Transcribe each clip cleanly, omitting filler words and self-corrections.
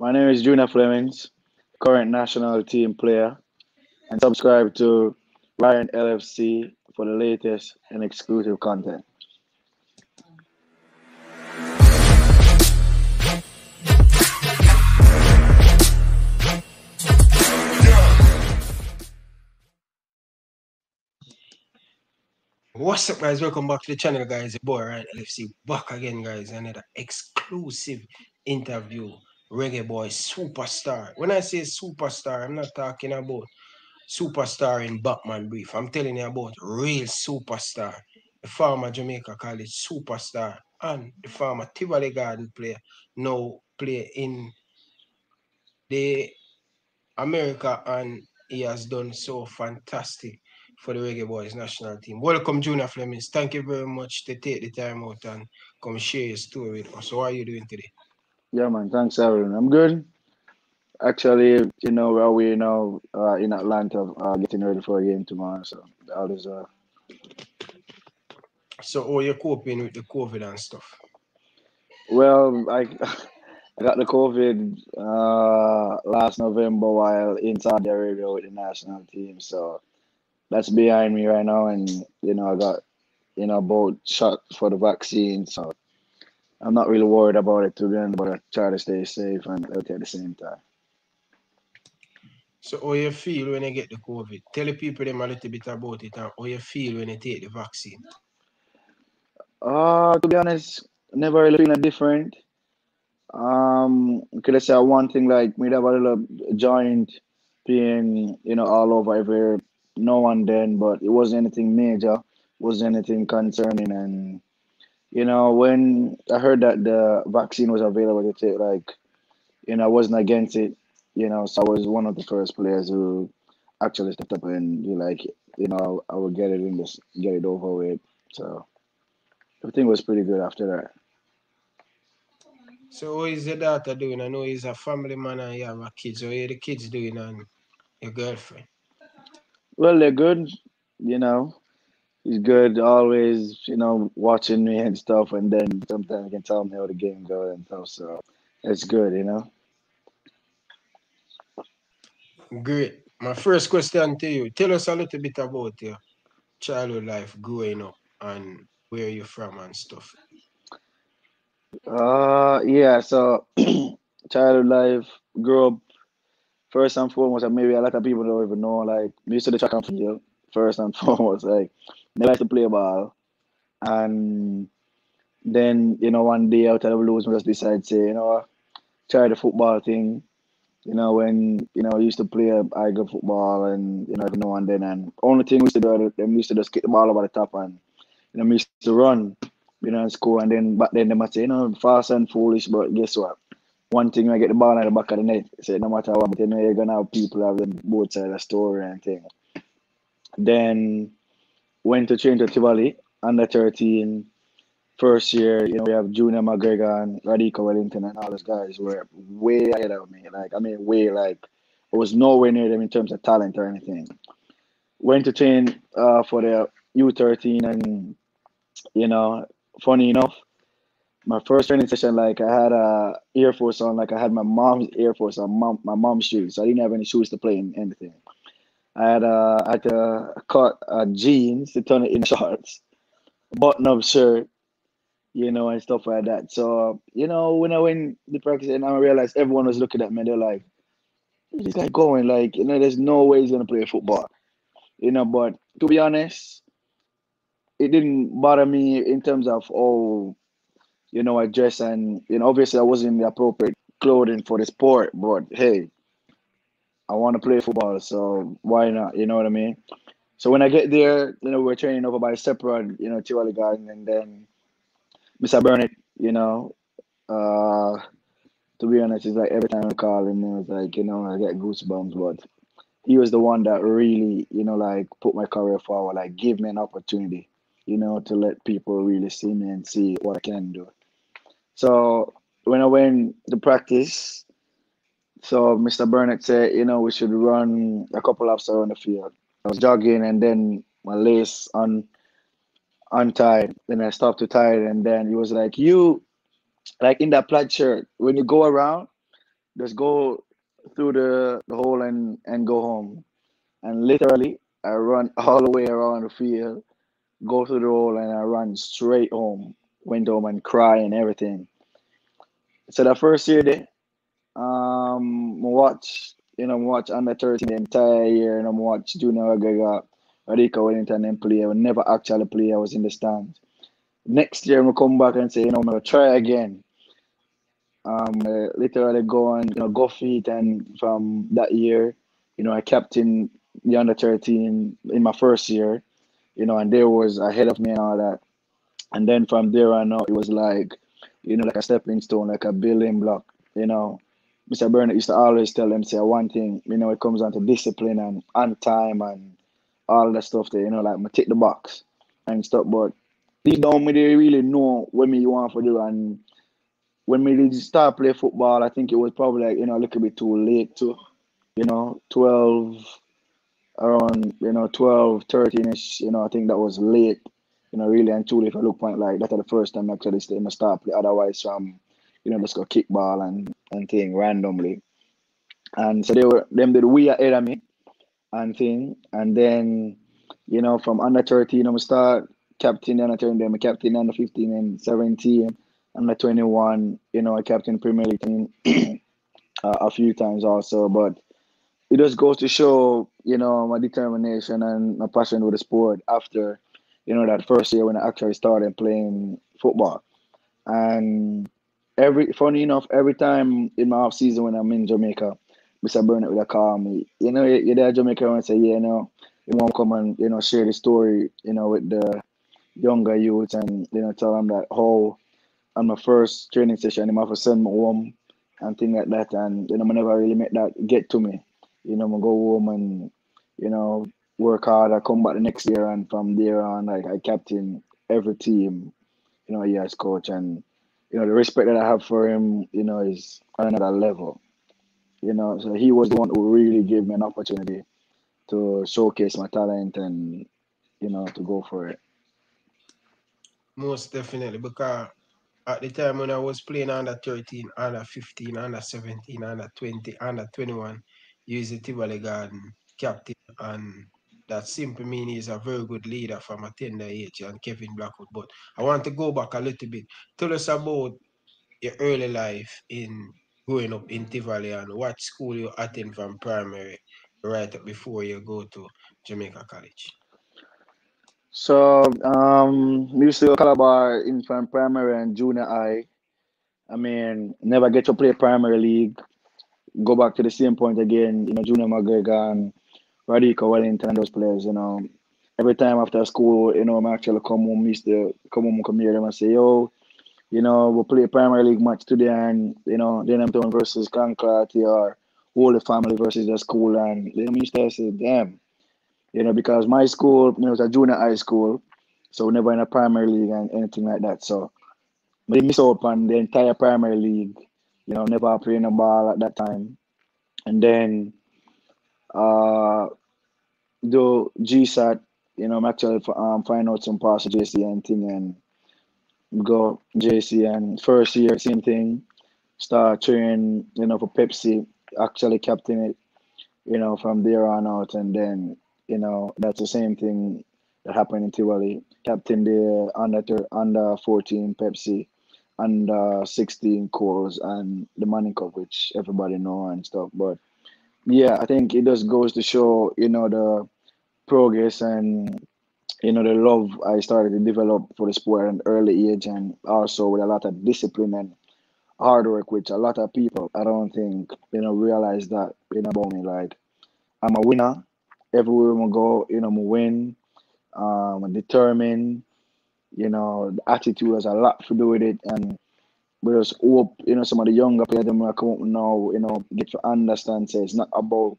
My name is Junior Flemmings, current national team player, and subscribe to Ryan LFC for the latest and exclusive content. What's up, guys? Welcome back to the channel, guys. Your boy Ryan LFC back again, guys. Another exclusive interview. Reggae Boys superstar. When I say superstar, I'm not talking about superstar in Batman Brief. I'm telling you about real superstar, the former Jamaica College superstar and the former Tivoli Garden player, now play in the America, and he has done so fantastic for the Reggae Boys national team. Welcome, Junior Flemmings. Thank you very much to take the time out and come share your story with us. How are you doing today? Yeah, man. Thanks, Aaron. I'm good. Actually, you know, we're away now in Atlanta, getting ready for a game tomorrow. So, that is... So, how are you coping with the COVID and stuff? Well, I got the COVID last November while in Saudi Arabia with the national team. So, that's behind me right now. And, you know, I got, you know, both shots for the vaccine. So, I'm not really worried about it, to be honest, but I try to stay safe and healthy at the same time. So how you feel when you get the COVID? Tell the people them a little bit about it and how you feel when you take the vaccine. To be honest, never really feeling different. Could I say one thing, like me have a little joint pain, you know, all over everywhere now and then, but it wasn't anything major, wasn't anything concerning. And you know, when I heard that the vaccine was available to take, like, you know, I wasn't against it, you know, so I was one of the first players who actually stepped up and be like, you know, I will get it in this, get it over with. So everything was pretty good after that. So what is your daughter doing? I know he's a family man and you have a kid. So what are the kids doing and your girlfriend? Well, they're good, you know. He's good, always, you know, watching me and stuff, and then sometimes he can tell me how the game goes and stuff, so it's good, you know. Great. My first question to you, tell us a little bit about your childhood life growing up and where you're from and stuff. Yeah, so childhood life, grew up, first and foremost, and maybe a lot of people don't even know, like, we used to the track and field, first and foremost, like, they like to play ball, and then, you know, one day out of the blues, we just decide to, you know, try the football thing, you know, when, you know, I used to play high school football, and, you know, every now and then, and only thing we used to do, they used to just kick the ball over the top, and, you know, we used to run, you know, and score, and then, back then, they might say, you know, fast and foolish, but guess what, one thing, I get the ball out of the back of the net, so no matter what, but, you know, you're going to have people have them both sides of the story and thing. Then, went to train to Tivoli, under 13, first year, you know, we have Junior McGregor and Radica Wellington and all those guys were way ahead of me. Like, I mean, way, like, I was nowhere near them in terms of talent or anything. Went to train for the U13 and, you know, funny enough, my first training session, like, I had a Air Force on, like, I had my mom's Air Force on, my mom's shoes. So I didn't have any shoes to play in anything. I had to cut jeans to turn it in shorts, button-up shirt, you know, and stuff like that. So, you know, when I went to practice and I realized everyone was looking at me, they're like, this guy going, like, you know, there's no way he's going to play football. You know, but to be honest, it didn't bother me in terms of, oh, you know, I dress and, you know, obviously I wasn't in the appropriate clothing for the sport, but hey, I want to play football, so why not? You know what I mean? So when I get there, you know, we're training over by separate, you know, Tivoli Garden, and then Mr. Burnett, you know, to be honest, it's like every time I call him, it's like, you know, I get goosebumps, but he was the one that really, you know, like, put my career forward, like, give me an opportunity, you know, to let people really see me and see what I can do. So when I went to practice, so Mr. Burnett said, you know, we should run a couple laps around the field. I was jogging and then my lace untied. Then I stopped to tie it, and then he was like, you, like in that plaid shirt, when you go around, Just go through the hole and go home. And literally, I run all the way around the field, go through the hole, and I run straight home. Went home and cry and everything. So the first year there, watch under 13 the entire year, and I watch Junior McGregor, Radica Wellington, and play. I never actually play. I was in the stands. Next year, I come back and say, I'm gonna try again. Literally go and go feet, and from that year, I captained the under 13 in my first year, and they was ahead of me and all that. And then from there on out, it was like, like a stepping stone, like a building block. Mr. Burnett used to always tell them, say one thing, it comes down to discipline and on time and all that stuff there, like I tick the box and stuff, but deep down me they really know what me you want to do. And when we start play football, I think it was probably like, a little bit too late to, 12, 13-ish, I think that was late, really and truly if I look point like that at the first time actually start play. Otherwise from just go kickball and thing randomly. And so them did we ahead of me and thing. And then, from under 13 I'm start captain under 13, then captain under 15 and 17. Under 21, I captained Premier League team a few times also, but it just goes to show, my determination and my passion with the sport after, that first year when I actually started playing football. And funny enough, every time in my off season when I'm in Jamaica, Mr. Burnett would call me. You're there in Jamaica and say, you want to come and share the story, with the younger youth and tell them that on my first training session, I have to send me home and things like that. And I never really make that get to me. I go home and, work hard. I come back the next year, and from there on, like, I captain every team, he as coach. And, the respect that I have for him, is on another level. So he was the one who really gave me an opportunity to showcase my talent and, to go for it. Most definitely, because at the time when I was playing under 13, under 15, under 17, under 20, under 21, use the Tivoli Garden captain, and that simply means he's a very good leader from a tender age, and Kevin Blackwood. But I want to go back a little bit. Tell us about your early life in growing up in Tivoli and what school you attend from primary right up before you go to Jamaica College. So, we used to go Calabar in from primary and junior high. I mean, never get to play primary league. Go back to the same point again, Junior McGregor and Radica Wellington, those players, Every time after school, I actually come home, used to come home and come here and say, yo, we'll play primary league match today and, Denhamton versus Clancarty or all the family versus the school. And they used to say, damn. Because my school, it was a junior high school, so we never in a primary league and anything like that. So we miss out on the entire primary league, never playing a ball at that time. And then do GSAT, I'm actually find out some parts of JC and thing and go JC and first year, same thing. Start training, for Pepsi, actually captain it, from there on out. And then that's the same thing that happened in Tivoli. Captain the under 14 Pepsi, under 16 Coles, and the Manning Cup, which everybody know and stuff. But yeah, I think it just goes to show, the progress and, the love I started to develop for the sport at an early age, and also with a lot of discipline and hard work, which a lot of people, I don't think, realize that, about me. Like, I'm a winner. Everywhere we go, I'm win, determined, the attitude has a lot to do with it. And we just hope, some of the younger players that will come up now, get to understand, say it's not about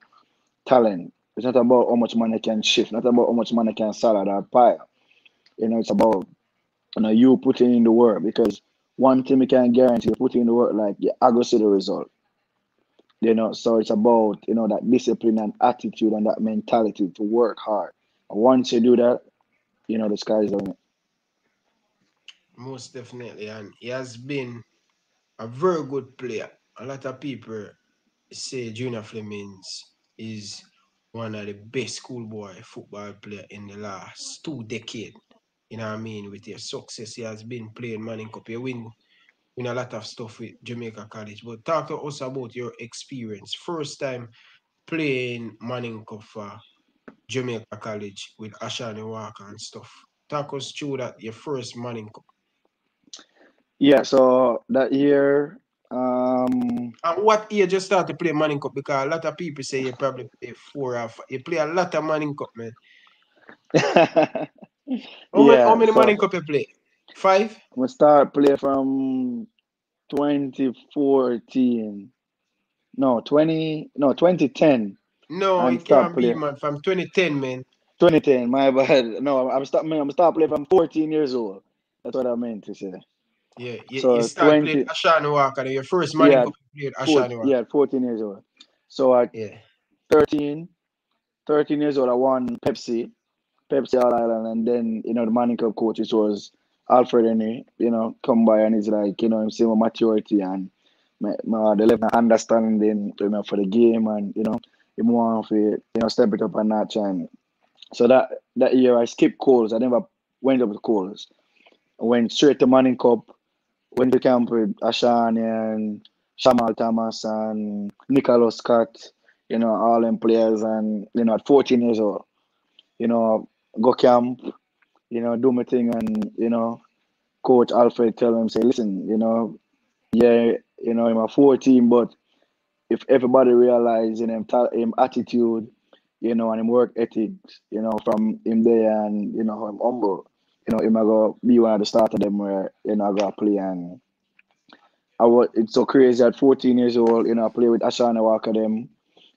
talent. It's not about how much money can shift, not about how much money can salad or pile. It's about, you putting in the work, because one thing we can guarantee, you put in the work, like, I go see the result. So it's about, that discipline and attitude and that mentality to work hard. And once you do that, the sky's the limit. Most definitely. And he has been a very good player. A lot of people say Junior Flemmings is one of the best schoolboy football player in the last 2 decades. You know what I mean? With his success, he has been playing Manning Cup. He win a lot of stuff with Jamaica College. But talk to us about your experience. First time playing Manning Cup for Jamaica College with Ashani Walker and stuff. Talk us through that, your first Manning Cup. Yeah, so that year... and what year you start to play Manning Cup? Because a lot of people say you probably play 4 or 5. You play a lot of Manning Cup, man. How many Manning Cup you play? 5? We start play from 2014. No, 2010. No, I can't be, man. From 2010, man. 2010, my bad. No, I'm start playing from 14 years old. That's what I meant to say. Yeah, you start playing Ashani Walker. Your first Manning Cup played Ashani Walker. Yeah, 14 years old. So at 13 years old, I won Pepsi All Island, and then, you know, the Manning Cup coach, which was Alfred Eni, you know, come by and he's like, you know, him seeing my maturity and my the level of understanding, you know, for the game, and, you know, he want to, you know, step it up a notch. And so that year I skipped Coles. I never went up to Coles. I went straight to Manning Cup, went to camp with Ashani and Shamal Thomas and Nicholas Scott, you know, all them players, and, you know, at 14 years old, you know, go camp, you know, do my thing, and, you know, Coach Alfred tell him, say, listen, you know, yeah, you know, I'm a 14, but if everybody realize in him attitude, you know, and him work ethic, you know, from him there, and, you know, him humble, you know, him I go be one of the start of them where, you know, I go play. And it's so crazy at 14 years old, you know, I play with Ashani Walker them,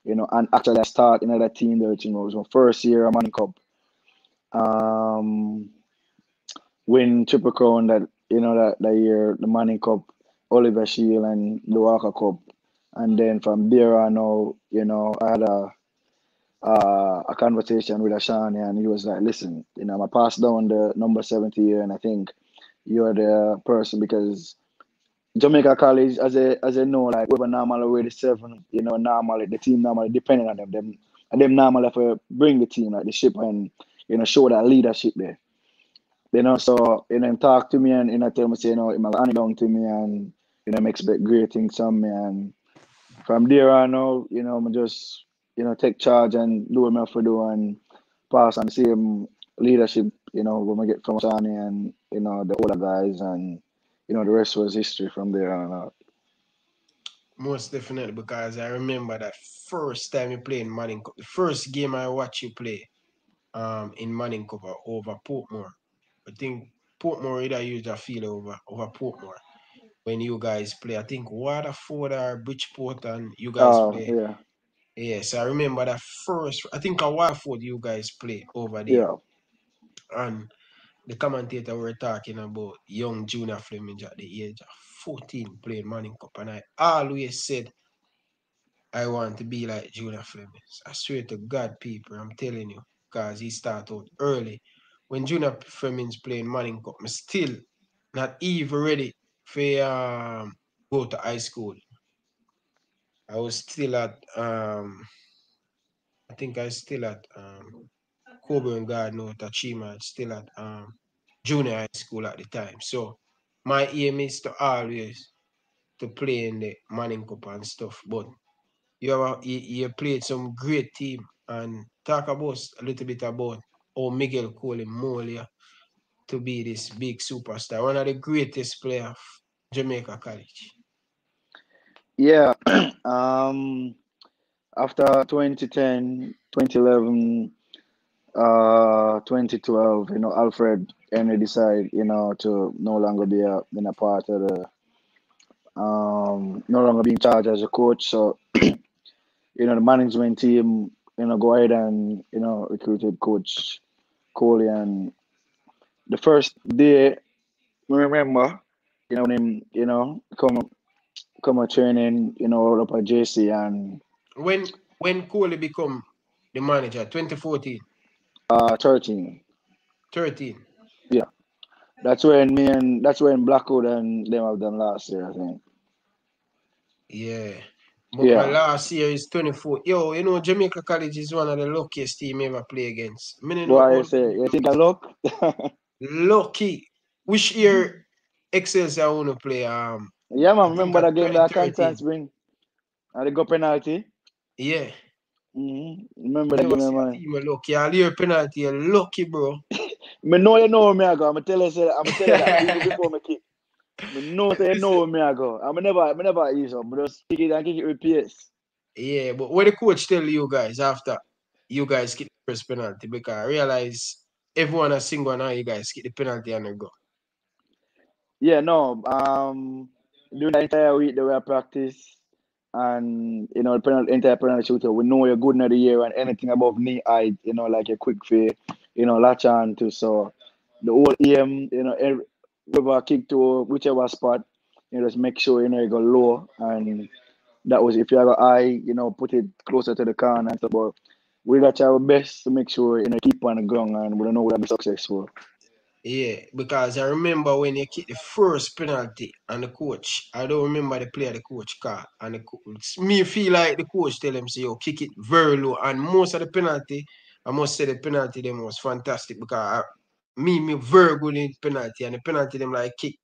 you know, and actually I start in that team there, you know. It was my first year at Manning Cup. Win Triple Crown that, you know, that year, the Manning Cup, Oliver Shield, and the Walker Cup. And then from there on out, you know, I had a conversation with Ashani, and he was like, listen, you know, I passed down the number 70 here, and I think you're the person, because Jamaica College, as they know, like, we were normally with the 7, you know, normally the team normally depending on them, and them normally have to bring the team, like the ship, and, you know, show that leadership there. You know, so, you know, talk to me, and, you know, tell me, say, you know, I'm hand down to me, and, you know, I expect great things from me. And from there on out, you know, I just, you know, take charge and do what I have to do, and pass and see leadership, you know, when I get from Ashani and, you know, the older guys, and, you know, the rest was history from there on out. Most definitely, because I remember that first time you played in Manning Cup, the first game I watched you play in Manning Cup over Portmore. I think Portmore either used a field over Portmore when you guys play. I think Waterford or Bridgeport, and you guys play. Yeah. Yes, I remember that first. I think at Waterford you guys play over there. Yeah. And the commentator were talking about young Junior Flemmings at the age of 14 playing Manning Cup. And I always said I want to be like Junior Flemmings. I swear to God, people, I'm telling you, because he started out early. When Junior Flemmings playing Manning Cup, I'm still not even ready for go to high school. I was still at Coburn Garden or Tachima, still at junior high school at the time. So my aim is to always to play in the Manning Cup and stuff. But you played some great team, and talk about a little bit about how Miguel Cole mold you to be this big superstar, one of the greatest players of Jamaica College. Yeah. After 2010, 2011, 2012, you know, Alfred Eni decided, you know, to no longer be a part of the, no longer be in charge as a coach. So, you know, the management team, you know, go ahead and, you know, recruited Coach Cole. And the first day, remember, you know, him, you know, come a training, you know, up at JC. And when Cole become the manager, 2014? 13. Yeah. That's when that's when Blackwood and them last year, I think. Yeah. Last year is 24. Yo, you know, Jamaica College is one of the luckiest team ever play against. Why you say? You think I luck? Lucky. Which year Excelsior want to play? Yeah, man. Remember that game that Constance bring? And they go penalty? Yeah. Remember that game, man. You were lucky. All your penalty, you're lucky, bro. Me know you know me, I go. I'm telling you that before me kick. I never use up, but just kick it and kick it with pace. Yeah, but what the coach tell you guys after you guys get the first penalty, because I realize everyone has single now, you guys get the penalty and they go. Yeah, no. During the entire week they were practice and you know the entire penalty shooter, we know you're good in the year and anything above knee height, you know, like a quick feet, you know, latch on to, so the whole aim, you know, every whoever kick to whichever spot, you know, just make sure you know you go low, and that was if you have an eye, you know, put it closer to the corner and stuff. But we got our best to make sure you know keep on the ground, and we don't know we'll be successful. Yeah, because I remember when you kick the first penalty and the coach, I don't remember the player the coach called, and the coach, me feel like the coach tell him say, "Yo, kick it very low," and most of the penalty, I must say the penalty them was fantastic because. Me very good in penalty, and the penalty them like kick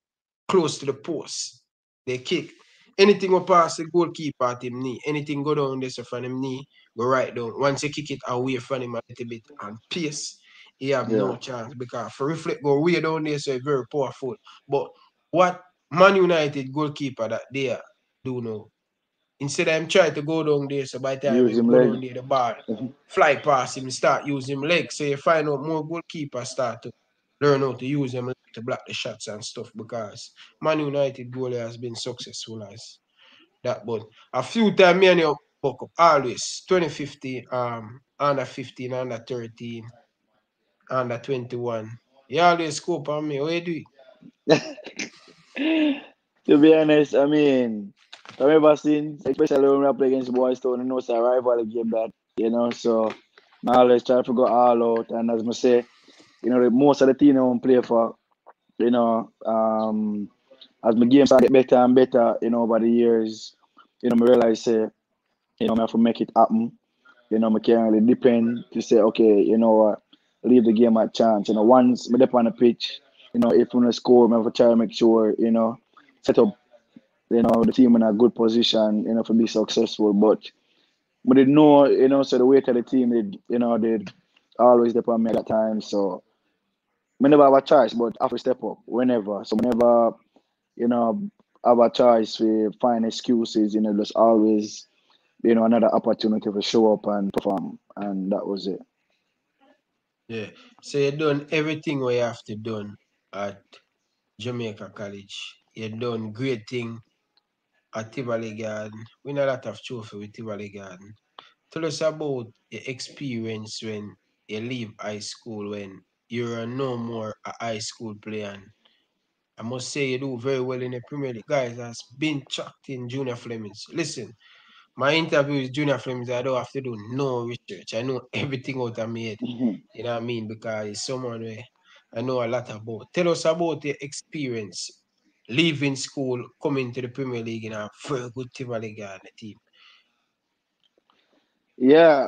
close to the post. They kick. Anything go past the goalkeeper at him knee, anything go down there so from him knee, go right down. Once you kick it away from him a little bit and pace, he have no chance because for reflect go way down there, so it's very powerful. But what Man United goalkeeper that they do know, instead of him trying to go down there, so by the time he go down there, the ball fly past him, start use him leg. So you find out more goalkeepers start to learn how to use him to block the shots and stuff, because Man United goalie has been successful as that. But a few times, me and you buck up, always, 2015, under 15, under 13, under 21. You always scope on me. What you do? To be honest, I mean... I remember seeing, especially when we play against Boys' Town, you know, it's a rivalry game that, you know, so I always try to go all out. And as I say, you know, most of the team I want to play for, you know, as my games get better and better, you know, over the years, you know, I realize, you know, I have to make it happen. You know, I can't really depend to say, okay, you know what, leave the game a chance. You know, once I'm up on the pitch, you know, if I'm going to score, I have to try to make sure, you know, set up, you know, the team in a good position, you know, to be successful. But they know, you know, so the weight of the team, they, you know, they always depend on me at that time. So we never have a choice, but I have to step up whenever. So whenever, you know, have a choice, we find excuses, you know, there's always, you know, another opportunity to show up and perform. And that was it. Yeah. So you've done everything we have to do at Jamaica College. You've done great thing at Tivoli Garden. We know a lot of trophy with Tivoli Garden. Tell us about your experience when you leave high school, when you're no more a high school player. And I must say you do very well in the Premier League. Guys, that's been chucked in Junior Flemmings. Listen, my interview with Junior Flemmings, I don't have to do no research. I know everything out of my head. You know what I mean? Because it's someone where I know a lot about. Tell us about your experience leaving school, coming to the Premier League in a very good Tivoli Garden team. Yeah,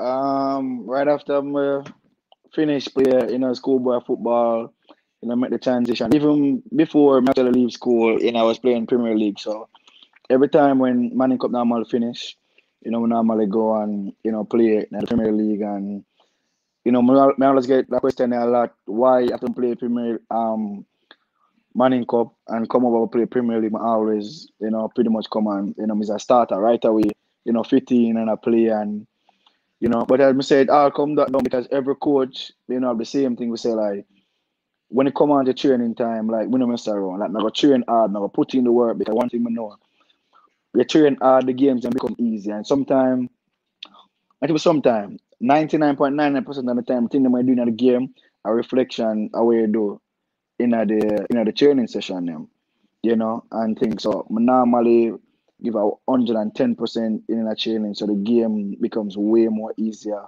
right after I finished playing, you know, schoolboy football, you know, make the transition. Even before I leave school, you know, I was playing Premier League. So every time when Manning Cup normally finish, you know, we normally go and, you know, play in the Premier League. And, you know, I always get that question a lot, why I don't play Premier Manning Cup and come over and play Premier League. I always, you know, pretty much come and, you know, I'm a starter right away, you know, 15 and I play and, you know, but as I said, I'll come down because every coach, you know, have the same thing. We say, like, when it come on to training time, like, we don't mess around. Like, I'm going to train hard, I'm going to put in the work because one thing we know, we train hard, the games and become easy. And sometimes, I think sometimes, 99.99% of the time, the thing that I do in the game, a reflection, a way you do in the training session, you know, and things. So normally give out 110% in a training, so the game becomes way more easier.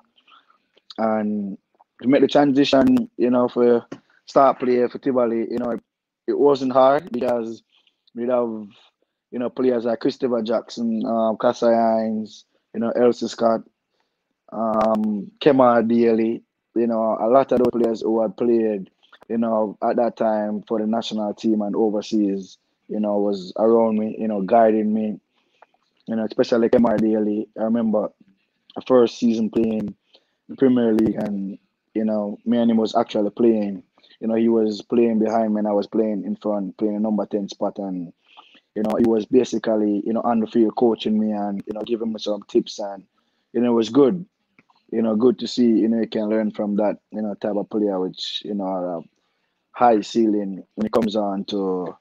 And to make the transition, you know, for start player for Tivoli, you know, it wasn't hard because we'd have you know, players like Christopher Jackson, Kasai Hines, you know, Elsie Scott, Kemar Daly, you know, a lot of those players who had played, you know, at that time for the national team and overseas, you know, was around me, you know, guiding me, you know, especially Kemar Daly. I remember the first season playing the Premier League and, you know, me and him was actually playing. You know, he was playing behind me and I was playing in front, playing a number 10 spot. And, you know, he was basically, you know, on the field coaching me and, you know, giving me some tips. And, you know, it was good. You know, good to see, you know, you can learn from that, you know, type of player, which, you know, are a high ceiling when it comes on to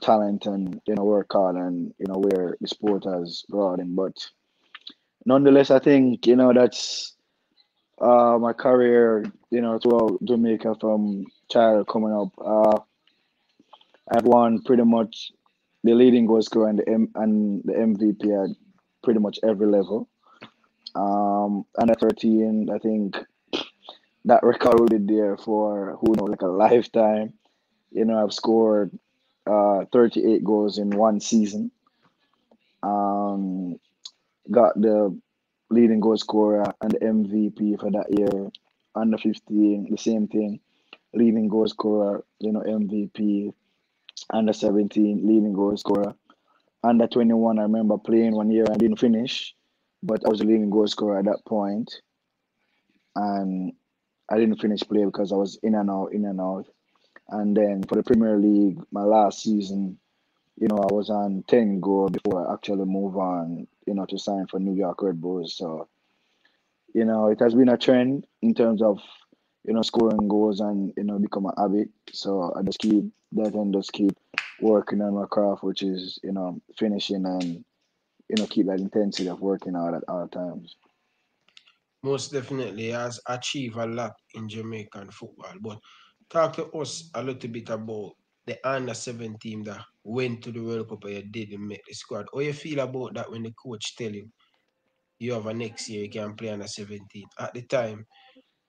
talent and, you know, work hard and, you know, where the sport has brought him. But nonetheless, I think, you know, that's my career, you know, throughout Jamaica from child coming up. I've won pretty much the leading goal scorer and the MVP at pretty much every level. Under 13, I think that record will be there for, who knows, like a lifetime. You know, I've scored 38 goals in one season. Got the leading goal scorer and the MVP for that year. Under 15, the same thing. Leading goal scorer, you know, MVP. Under 17, leading goal scorer. Under 21, I remember playing one year. I didn't finish, but I was the leading goal scorer at that point. And I didn't finish play because I was in and out, in and out. And then for the Premier League, my last season, you know, I was on 10 goals before I actually moved on, you know, to sign for New York Red Bulls. So, you know, it has been a trend in terms of, you know, scoring goals and, you know, become a habit. So I just keep that and just keep working on my craft, which is, you know, finishing and, you know, keep that intensity of working out at all times. Most definitely has achieved a lot in Jamaican football. But talk to us a little bit about the under-7 team that went to the World Cup and you didn't make the squad. How you feel about that when the coach tell you, you have a next year, you can play under-17? At the time,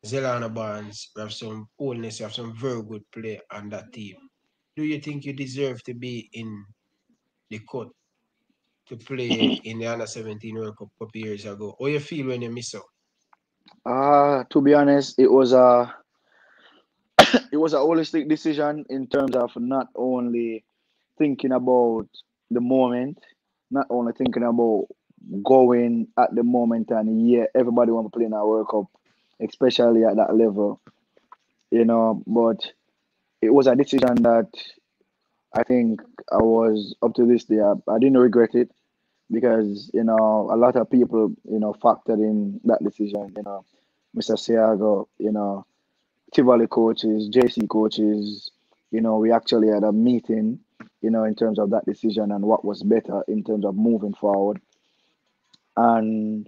Zelana Barnes, we have some oldness, we have some very good play on that team. Do you think you deserve to be in the cut to play in the under-17 World Cup a couple years ago? How you feel when you miss out? To be honest, it was a it was a holistic decision in terms of not only thinking about the moment, not only thinking about going at the moment and yeah, everybody want to play in our World Cup, especially at that level, you know, but it was a decision that I think I was, up to this day, I didn't regret it because, you know, a lot of people, you know, factored in that decision, you know, Mr. Siago, you know, Tivoli coaches, JC coaches, you know, we actually had a meeting, you know, in terms of that decision and what was better in terms of moving forward. And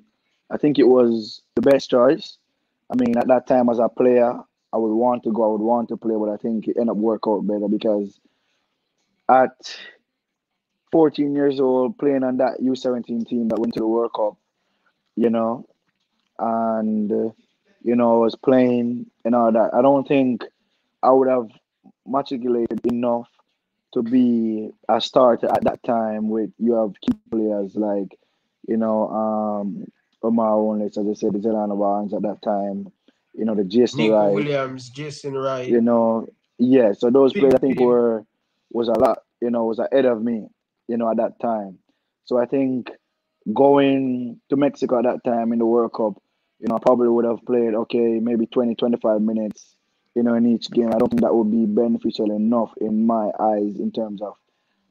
I think it was the best choice. I mean, at that time as a player, I would want to go, I would want to play, but I think it ended up working out better because at 14 years old, playing on that U17 team that went to the World Cup, you know, and, you know, I was playing and all that. I don't think I would have matriculated enough to be a starter at that time with, you have key players like, you know, Omar Onlis, as I said, the Zelana Barnes at that time, you know, the Jason Wright. Williams, Jason Wright. You know, yeah, so those players I think was a lot, you know, was ahead of me, you know, at that time. So I think going to Mexico at that time in the World Cup, you know, I probably would have played, okay, maybe 20, 25 minutes, you know, in each game. I don't think that would be beneficial enough in my eyes in terms of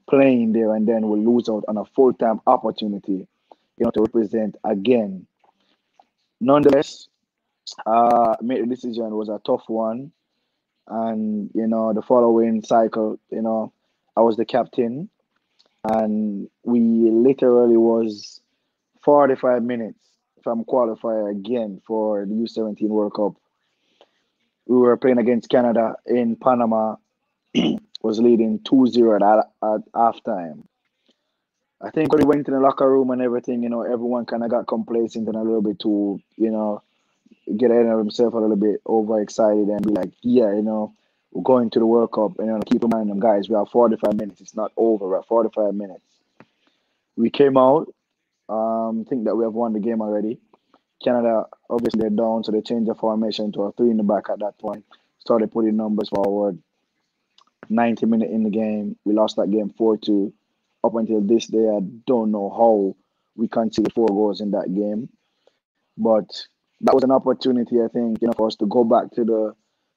playing there and then we'll lose out on a full-time opportunity, you know, to represent again. Nonetheless, made the decision was a tough one. And, you know, the following cycle, you know, I was the captain and we literally was 45 minutes from qualifier again for the U17 World Cup. We were playing against Canada in Panama, was leading 2-0 at halftime. I think when we went in the locker room and everything, you know, everyone kind of got complacent and a little bit too, you know, get ahead of himself a little bit, overexcited and be like, yeah, you know, we're going to the World Cup. And you know, keep in mind, guys, we have 45 minutes. It's not over. We have 45 minutes. We came out. Think that we have won the game already. Canada, obviously, they're down, so they changed the formation to a 3 in the back at that point. Started putting numbers forward. 90 minutes in the game. We lost that game 4-2. Up until this day, I don't know how we conceded 4 goals in that game. But that was an opportunity, I think, for us to go back to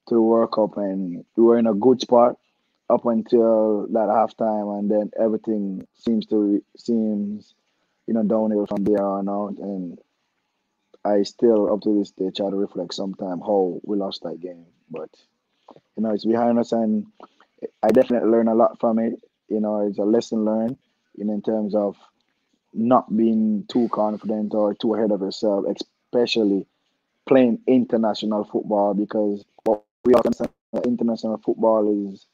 the World Cup, and we were in a good spot up until that halftime, and then everything seems downhill from there on out. And I still, up to this day, try to reflect sometime how we lost that game. But, it's behind us, and I definitely learned a lot from it. It's a lesson learned in terms of not being too confident or too ahead of yourself, especially playing international football, because what we often say, international football is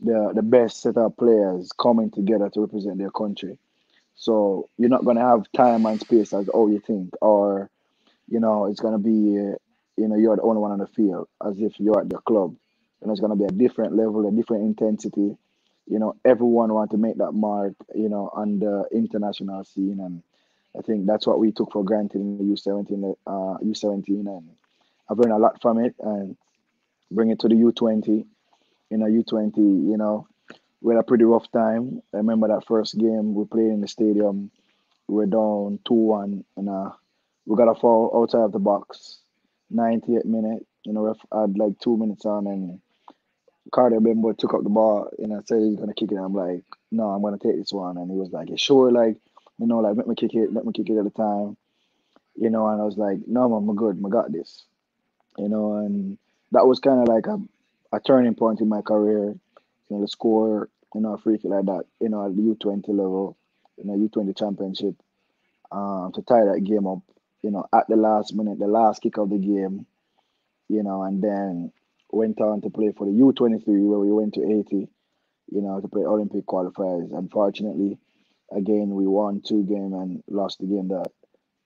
the best set of players coming together to represent their country. So you're not going to have time and space as all you think, or, it's going to be, you're the only one on the field as if you're at the club. And it's going to be a different level, a different intensity. Everyone want to make that mark, on the international scene. And I think that's what we took for granted in the U17. And I've learned a lot from it, and bring it to the U20. In the U20, we had a pretty rough time. I remember that first game we played in the stadium. We were down 2-1, and we got a foul outside of the box. 98th minute, ref had like 2 minutes on, and Carter Bimbo took up the ball, and I said he's gonna kick it. I'm like, no, I'm gonna take this one. And he was like, sure, let me kick it. Let me kick it at the time, And I was like, no, man, I'm good. I got this, And that was kind of like a turning point in my career. To score, a free kick like that, at the U20 level, U20 championship, to tie that game up, at the last minute, the last kick of the game, and then went on to play for the U23, where we went to Haiti, to play Olympic qualifiers. Unfortunately, again, we won 2 games and lost the game that,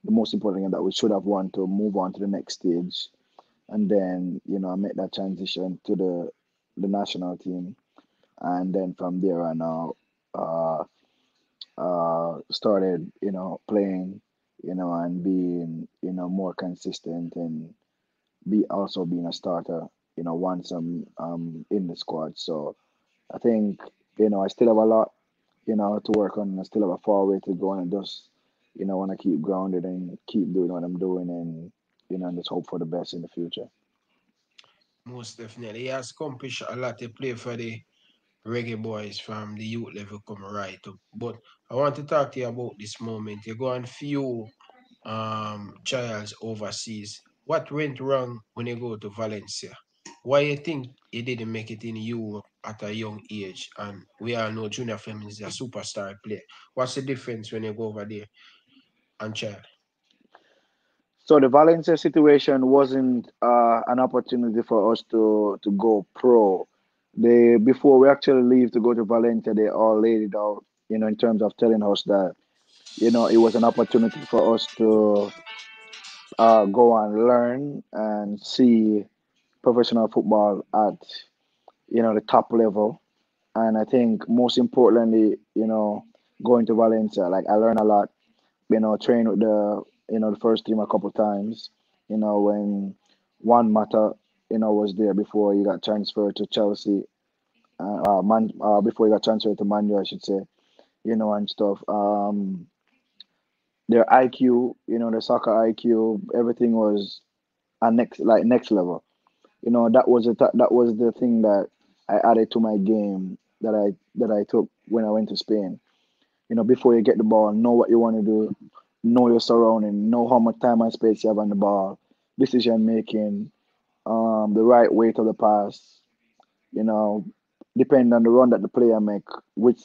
the most important game that we should have won to move on to the next stage. And then, make that transition to the national team. And then from there on out, started, playing, and being, more consistent, and also being a starter, once I'm in the squad. So I think, I still have a lot, to work on. I still have a far way to go, and just, want to keep grounded and keep doing what I'm doing, and, and just hope for the best in the future. Most definitely. He has accomplished a lot. He played for the Reggae Boys from the youth level, come right up. But I want to talk to you about this moment. You go on few trials overseas. What went wrong when you go to Valencia? Why you think you didn't make it in Europe at a young age? And we all know Junior Flemmings is a superstar player. What's the difference when you go over there and try? So the Valencia situation wasn't an opportunity for us to go pro. Before we actually leave to go to Valencia, they all laid it out, in terms of telling us that, it was an opportunity for us to go and learn and see professional football at, the top level. And I think most importantly, going to Valencia, like I learned a lot, train with the, the first team a couple times, when Juan Mata, was there before he got transferred to Chelsea, before he got transferred to Man U, I should say, and stuff. Their IQ, the soccer IQ, everything was next level. That was the thing that I added to my game that I took when I went to Spain. Before you get the ball, know what you want to do, know your surrounding, know how much time and space you have on the ball, decision making. The right weight of the pass, depending on the run that the player make, which,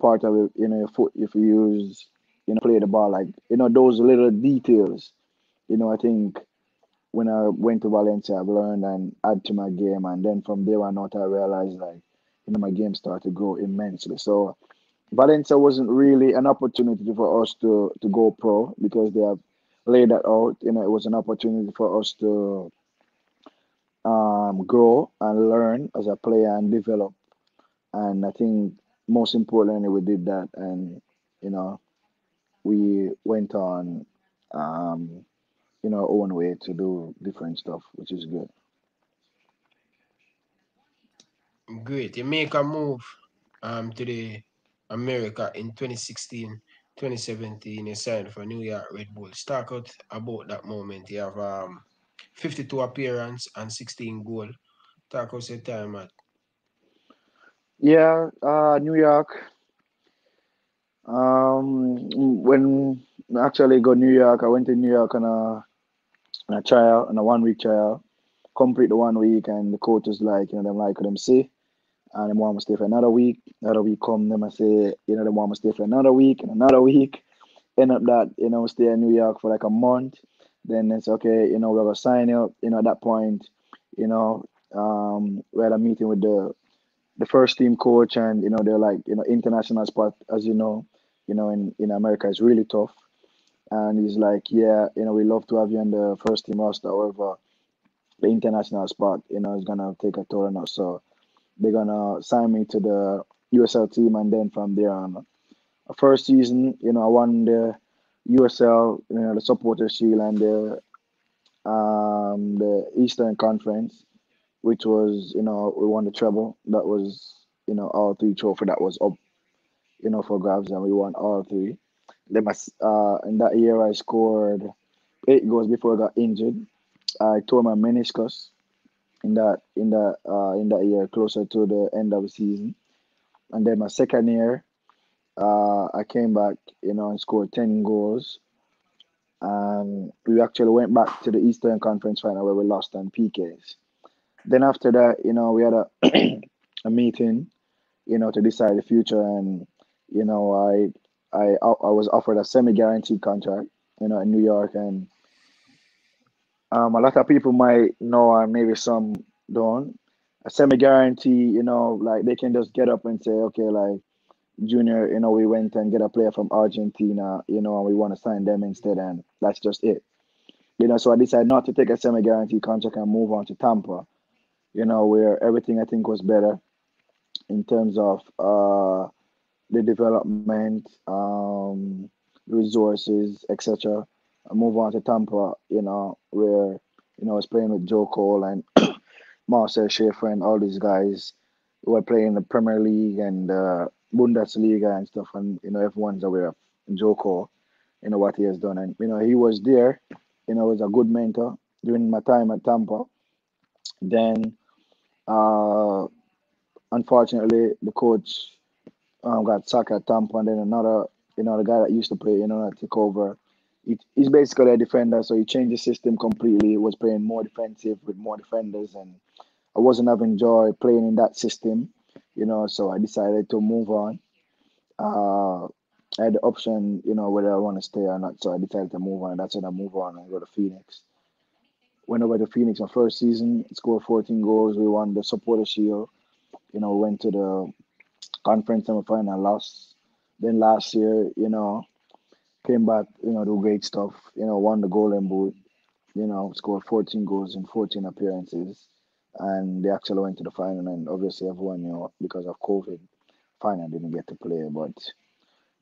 part of it, your foot, if you use, play the ball, like, those little details, I think when I went to Valencia, I've learned and add to my game. And then from there on out, I realized, like, my game started to grow immensely. So Valencia wasn't really an opportunity for us to go pro, because they have laid that out. It was an opportunity for us to grow and learn as a player and develop. And I think most importantly, we did that. And you know, we went on, in our own way to do different stuff, which is good. Great. You make a move to the America in 2016, 2017. You signed for New York Red Bulls. Talk out about that moment. You have 52 appearance and 16 goal. Talk out your time at. Yeah, New York. When I actually go to New York, I went to New York on a trial, on a 1 week trial. Complete the 1 week, and the coach was like, you know, them like what them say, and them want to stay for another week. Another week come, them I say, you know, them want to stay for another week and another week. End up that, you know, stay in New York for like a month. Then it's okay, you know, we're gonna sign up. You know, at that point, you know, we had a meeting with the first team coach, and you know, they're like, you know, international spot, as you know, in America is really tough. And he's like, yeah, you know, we love to have you on the first team roster, however, the international spot, you know, is gonna take a toll on us. So they're gonna sign me to the USL team, and then from there on, first season, you know, I won the USL, you know, the Supporters Shield and the Eastern Conference, which was, you know, we won the treble. That was, you know, all three trophy that was up, you know, for grabs, and we won all three. Then in that year I scored 8 goals before I got injured. I tore my meniscus in that year, closer to the end of the season. And then my second year, I came back, you know, and scored 10 goals. And we actually went back to the Eastern Conference final where we lost on PKs. Then after that, you know, we had a a meeting, you know, to decide the future. And you know, I was offered a semi-guaranteed contract, you know, in New York. And a lot of people might know, and maybe some don't. A semi-guarantee, you know, like they can just get up and say, okay, like Junior, you know, we went and get a player from Argentina, you know, and we want to sign them instead, and that's just it. You know, so I decided not to take a semi-guarantee contract and move on to Tampa, you know, where everything I think was better in terms of the development, resources, etc. I move on to Tampa, you know, where, you know, I was playing with Joe Cole and Marcel Schaefer and all these guys who were playing the Premier League and Bundesliga and stuff. And, you know, everyone's aware of Joe Cole, you know, what he has done. And, you know, he was there, you know, was a good mentor during my time at Tampa. Then, unfortunately, the coach got sacked at Tampa. And then another, you know, the guy that used to play, you know, that took over. He's basically a defender, so he changed the system completely. He was playing more defensive with more defenders, and I wasn't having joy playing in that system, you know, so I decided to move on. I had the option, you know, whether I want to stay or not, so I decided to move on. That's when I moved on and go to Phoenix. Went over to Phoenix my first season, scored 14 goals. We won the Supporters Shield. You know, went to the conference semifinal, lost. Then last year, you know, came back, you know, do great stuff, you know, won the Golden Boot, you know, scored 14 goals in 14 appearances. And they actually went to the final, and obviously everyone, you know, because of COVID, final didn't get to play. But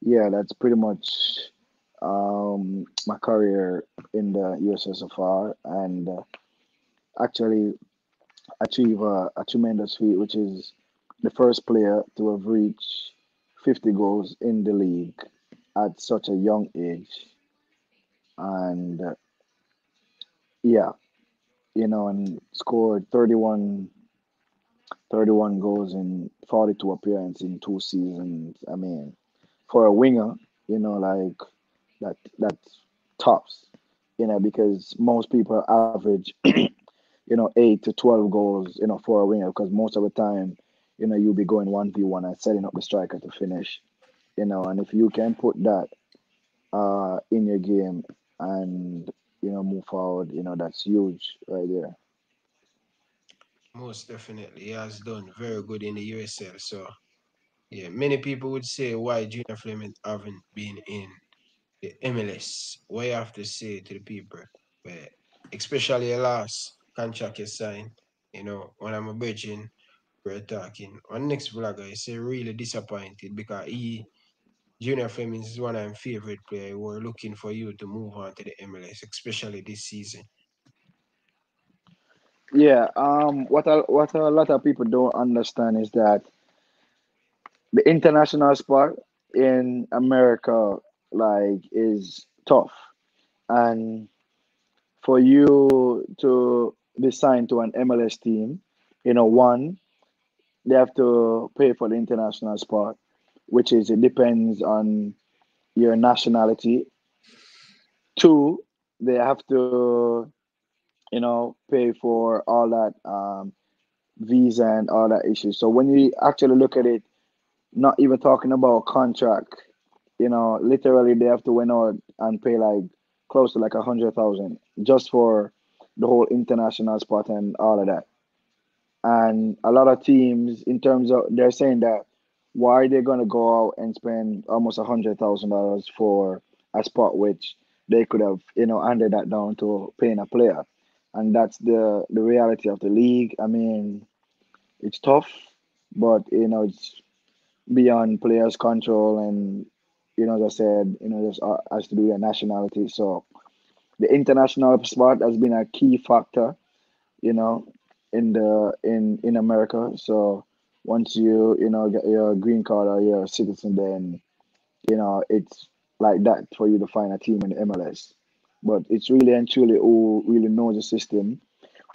yeah, that's pretty much my career in the USSFR, and actually achieve a tremendous feat, which is the first player to have reached 50 goals in the league at such a young age. And yeah, you know, and scored 31 goals in 42 appearances in 2 seasons. I mean, for a winger, you know, like that tops, you know, because most people average, you know, 8 to 12 goals, you know, for a winger, because most of the time, you know, you'll be going 1v1 and setting up the striker to finish. You know, and if you can put that in your game and, you know, move forward, you know, that's huge right there. Most definitely. He has done very good in the USL. So, yeah, many people would say why Junior Flemmings haven't been in the MLS. What you have to say to the people, but especially your last contract you signed, you know, when I'm a bridging, we're talking. On next vlogger, he's really disappointed because he Junior Flemmings is one of my favorite players. We're looking for you to move on to the MLS, especially this season. Yeah, what a lot of people don't understand is that the international sport in America, like, is tough. And for you to be signed to an MLS team, you know, one, they have to pay for the international sport, which is, it depends on your nationality. Two, they have to, you know, pay for all that visa and all that issues. So when you actually look at it, not even talking about contract, you know, literally they have to win out and pay like close to like $100,000 just for the whole international spot and all of that. And a lot of teams, in terms of, they're saying that why are they going to go out and spend almost $100,000 for a spot which they could have, you know, handed that down to paying a player. And that's the reality of the league. I mean, it's tough, but, you know, it's beyond players' control. And, you know, as I said, you know, this has to do with their nationality. So the international sport has been a key factor, you know, in America. So once you get your green card or your citizen, then, you know, it's like that for you to find a team in the MLS. But it's really and truly who really knows the system,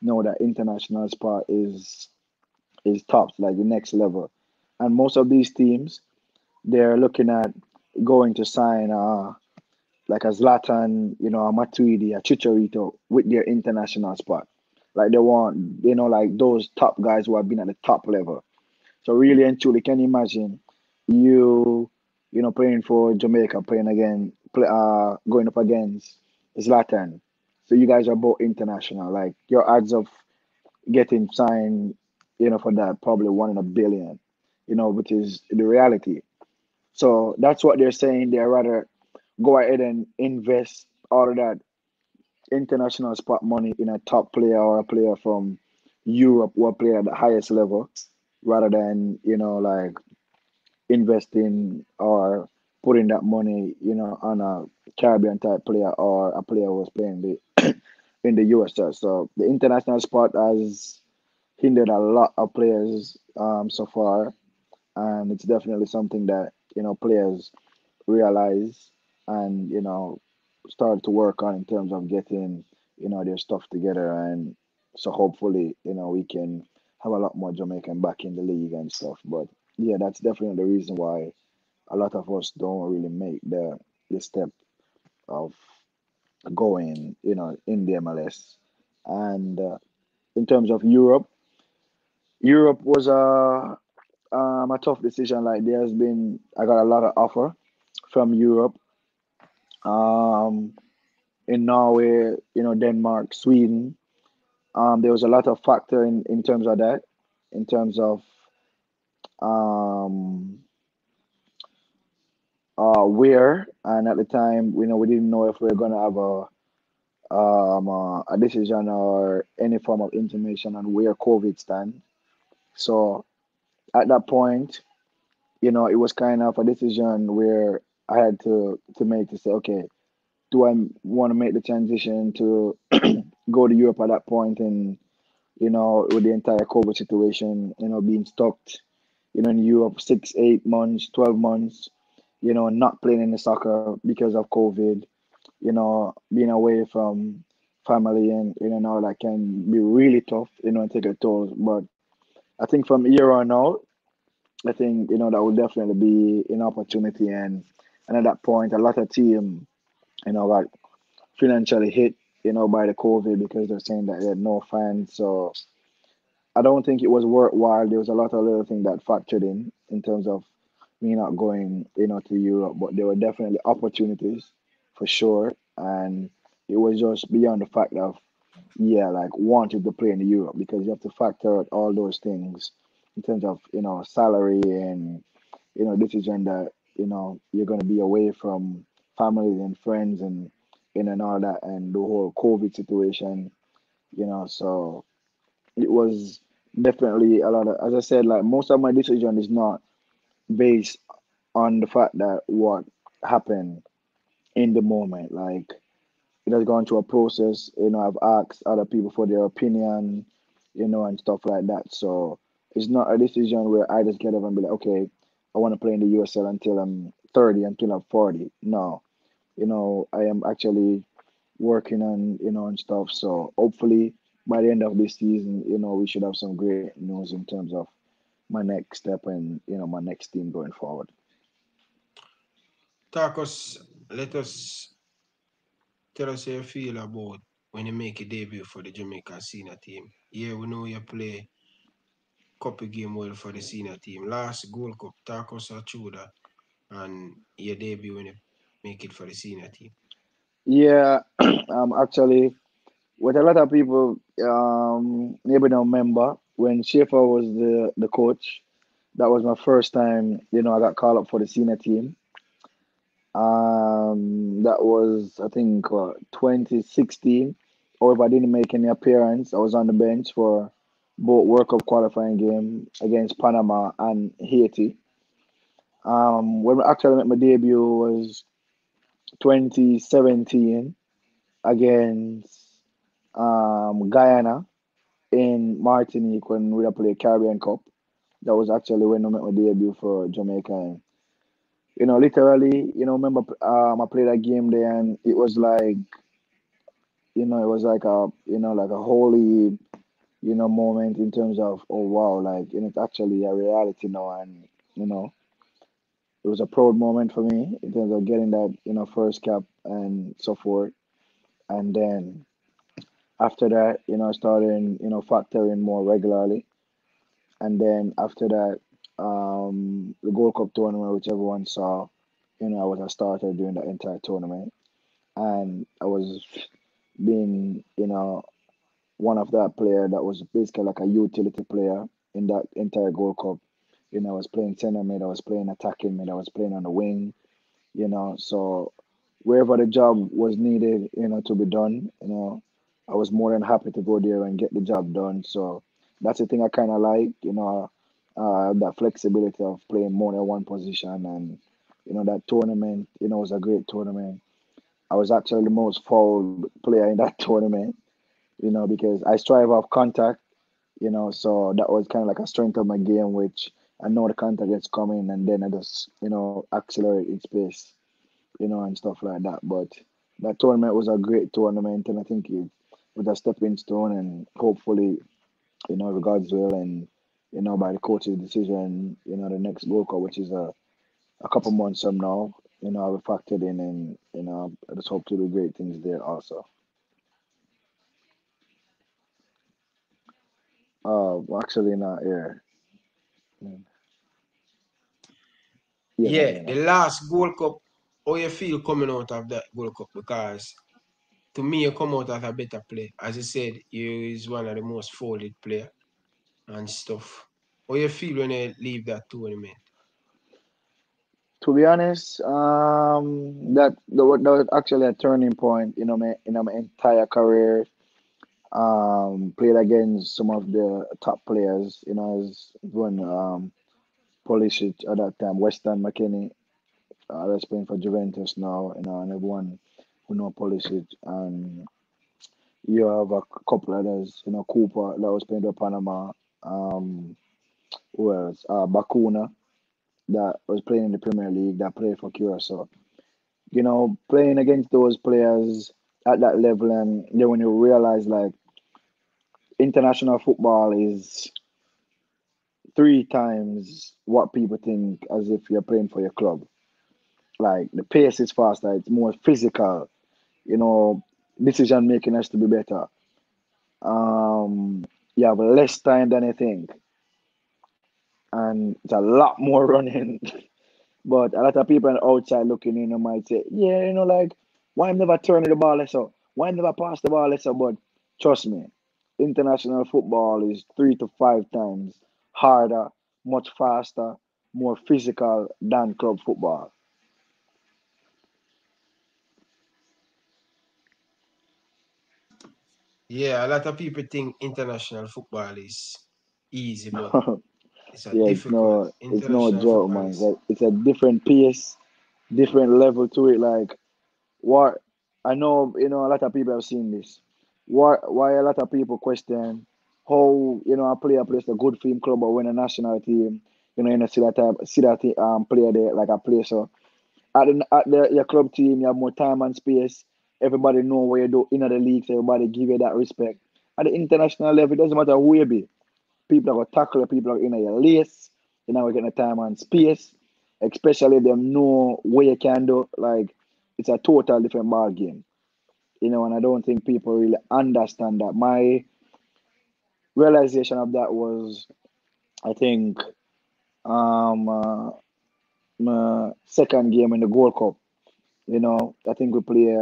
know that international sport is top, like the next level. And most of these teams, they're looking at going to sign like a Zlatan, you know, a Matuidi, a Chicharito with their international sport. Like they want, you know, like those top guys who have been at the top level. So really and truly, can you imagine you know, playing for Jamaica, going up against Zlatan? So you guys are both international. Like your odds of getting signed, you know, for that probably 1 in a billion, you know, which is the reality. So that's what they're saying. They'd rather go ahead and invest all of that international spot money in a top player or a player from Europe or a player at the highest level, rather than, you know, like investing or putting that money, you know, on a Caribbean type player or a player who's playing in the USL. So the international sport has hindered a lot of players so far, and it's definitely something that, you know, players realize and, you know, start to work on in terms of getting, you know, their stuff together. And so hopefully, you know, we can have a lot more Jamaican back in the league and stuff. But yeah, that's definitely the reason why a lot of us don't really make the step of going, you know, in the MLS. And in terms of Europe was a tough decision. Like I got a lot of offer from Europe. In Norway, you know, Denmark, Sweden. There was a lot of factor in terms of that, in terms of where, and at the time, you know, we didn't know if we were gonna have a decision or any form of information on where COVID stands. So at that point, you know, it was kind of a decision where I had to make, to say, okay, do I want to make the transition to go to Europe at that point? And, you know, with the entire COVID situation, you know, being stuck, you know, in Europe 6, 8 months, 12 months, you know, not playing any soccer because of COVID, you know, being away from family and, you know, all that can be really tough, you know, and take a toll. But I think from here on out, I think, you know, that will definitely be an opportunity. And at that point, a lot of teams, you know, got financially hit, you know, by the COVID, because they're saying that they had no fans. So I don't think it was worthwhile. There was a lot of little things that factored in terms of me not going, you know, to Europe. But there were definitely opportunities for sure. And it was just beyond the fact of, yeah, like wanted to play in Europe, because you have to factor out all those things in terms of, you know, salary and, you know, decision that, you know, you're going to be away from family and friends and all that, and the whole COVID situation, you know. So it was definitely a lot of, as I said, like most of my decision is not based on the fact that what happened in the moment, like it has gone through a process. You know, I've asked other people for their opinion, you know, and stuff like that. So it's not a decision where I just get up and be like, okay, I want to play in the USL until I'm 30, until I'm 40. No, you know, I am actually working on, you know, and stuff. So hopefully by the end of this season, you know, we should have some great news in terms of my next step and, you know, my next team going forward. Tarkus, tell us how you feel about when you make a debut for the Jamaica senior team. Yeah, we know you play couple game well for the senior team. Last Gold Cup, talk us through that and your debut when you make it for the senior team. Yeah, actually, what a lot of people maybe don't remember, when Schaefer was the coach, that was my first time, you know, I got called up for the senior team. That was, I think, 2016. Or if I didn't make any appearance, I was on the bench for both World Cup qualifying game against Panama and Haiti. When I actually made my debut was 2017 against Guyana in Martinique when we played Caribbean Cup. That was actually when I made my debut for Jamaica. You know, literally, you know, remember I played that game there, and it was like, you know, it was like a, you know, like a holy, you know, moment in terms of, oh, wow, like, and it's actually a reality now. And, you know, it was a proud moment for me in terms of getting that, you know, first cap and so forth. And then after that, you know, I started, you know, factoring more regularly. And then after that, the Gold Cup tournament, which everyone saw, you know, I was a starter during the entire tournament. And I was being, you know, one of that player that was basically like a utility player in that entire Gold Cup. You know, I was playing center mid, I was playing attacking mid, I was playing on the wing, you know, so wherever the job was needed, you know, to be done, you know, I was more than happy to go there and get the job done. So that's the thing I kind of like, you know, that flexibility of playing more than one position. And, you know, that tournament, you know, was a great tournament. I was actually the most fouled player in that tournament, you know, because I strive off contact, you know, so that was kind of like a strength of my game, which I know the contact gets coming and then I just, you know, accelerate in space, you know, and stuff like that. But that tournament was a great tournament, and I think it was a stepping stone, and hopefully, you know, with God's will and, you know, by the coach's decision, you know, the next World Cup, which is a couple months from now, you know, I'll be factored in, and, you know, I just hope to do great things there also. Actually not here. Yeah, the last Gold Cup, how you feel coming out of that Gold Cup? Because to me, you come out as a better player. As I said, you is one of the most folded player and stuff. How you feel when you leave that tournament? To be honest, that was actually a turning point, you know, my entire career. Played against some of the top players, you know, as when Pulisic at that time, Weston McKinney, that's playing for Juventus now, you know, and everyone who know Pulisic, and you have a couple others, you know, Cooper that was playing for Panama, who else? Bakuna that was playing in the Premier League, that played for Curacao. You know, playing against those players at that level, and then when you realize like international football is 3 times what people think, as if you're playing for your club. Like the pace is faster, it's more physical, you know, decision making has to be better. You have less time than you think, and it's a lot more running. But a lot of people outside looking in, you know, might say, yeah, you know, like, why never turning the ball less up? Why never pass the ball less up? But trust me, international football is 3 to 5 times harder, much faster, more physical than club football. Yeah, a lot of people think international football is easy, but It's no joke, man. It's a different pace, different level to it. Like, what I know, you know, a lot of people have seen this. Why a lot of people question how, you know, a player plays a good film club or win a national team. You know, you don't see that player there like a player. So at your club team, you have more time and space. Everybody know what you do in other leagues. Everybody give you that respect. At the international level, it doesn't matter who you be. People are going to tackle, people are in your lace. You know, we're getting time and space. Especially them know what you can do. Like, it's a total different ball game. You know, and I don't think people really understand that. My realization of that was, I think, my second game in the Gold Cup. You know, I think we play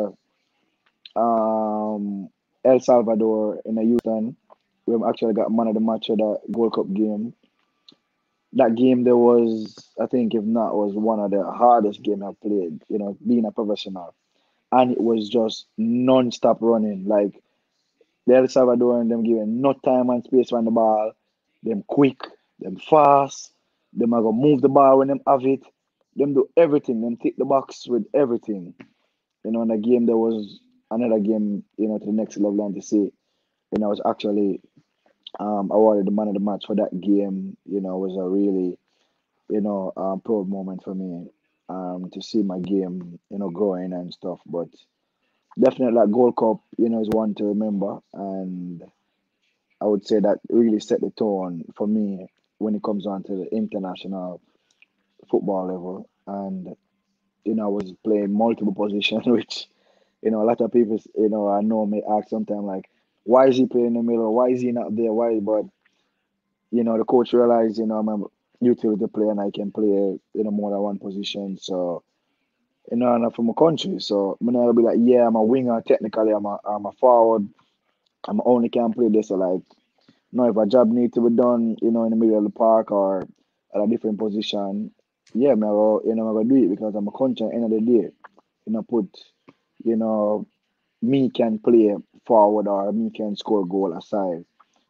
El Salvador in Houston. We actually got man of the match of that Gold Cup game. That game, there was, I think, if not, was one of the hardest games I've played, you know, being a professional. And it was just non-stop running. Like, the El Salvador and them giving no time and space on the ball. Them quick, them fast, them are going to move the ball when them have it. Them do everything. Them take the box with everything. You know, in a game, there was another game, you know, to the next level and to see. And I was actually awarded the man of the match for that game. You know, was a really, you know, proud moment for me to see my game, you know, growing and stuff. But definitely that Gold Cup, you know, is one to remember. And I would say that really set the tone for me when it comes on to the international football level. And, you know, I was playing multiple positions, which, you know, a lot of people, you know, I know may ask sometimes like, why is he playing in the middle? Why is he not there? Why? But, you know, the coach realized, you know, I'm a utility player and I can play, you know, more than one position. So, you know, and I'm from a country. So, you know, I'll be like, yeah, I'm a winger. Technically, I'm a forward. I only can play this. So, like, you know, if a job needs to be done, you know, in the middle of the park or at a different position, yeah, I'm going to, you know, do it because I'm a country at the end of the day. You know, put, you know, me can play forward or me can score goal aside,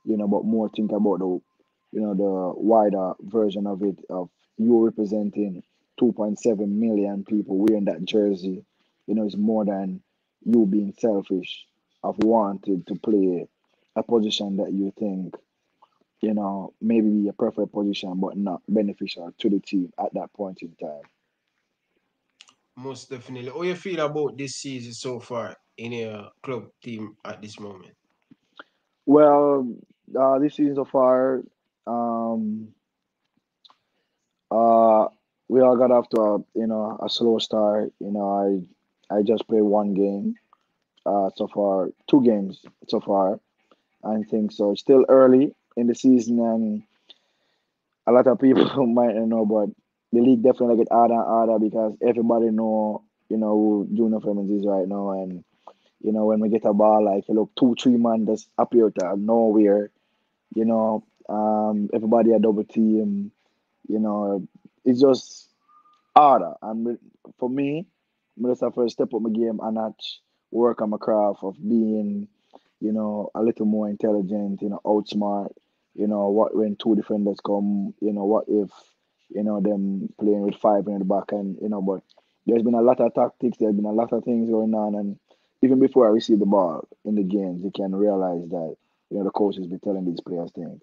you know, but more think about the, you know, the wider version of it, of you representing 2.7 million people wearing that jersey. You know, it's more than you being selfish of wanting to play a position that you think, you know, maybe be a preferred position but not beneficial to the team at that point in time. Most definitely. How you feel about this season so far in your club team at this moment? Well, this season so far, we all got off to a, you know, a slow start. You know, I just played one game so far, two games so far, I think so. It's still early in the season, and a lot of people might not know, but the league definitely get harder and harder because everybody know, you know, who Junior Flemmings is right now. And, you know, when we get a ball, like, you look, 2-3 man just appear out of nowhere. You know, everybody a double team. You know, it's just harder. And for me, I just have to step up my game and not work on my craft of being, you know, a little more intelligent, you know, outsmart. You know, what when two defenders come, you know, what if, you know, them playing with five in the back and, you know, but there's been a lot of tactics, there's been a lot of things going on, and even before I receive the ball in the games, you can realize that, you know, the coaches be telling these players things,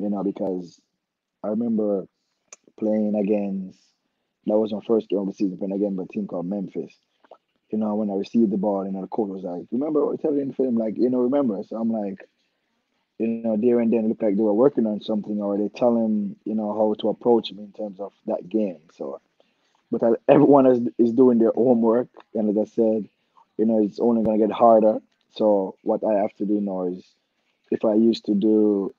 you know, because I remember playing against, that was my first game of the season, playing against a team called Memphis. You know, when I received the ball, you know, the coach was like, remember what you're telling the film, like, you know, remember. So I'm like, you know, there and then it looked like they were working on something or they tell him, you know, how to approach him in terms of that game. So, but everyone is doing their homework. And as I said, you know, it's only going to get harder. So what I have to do now is if I used to do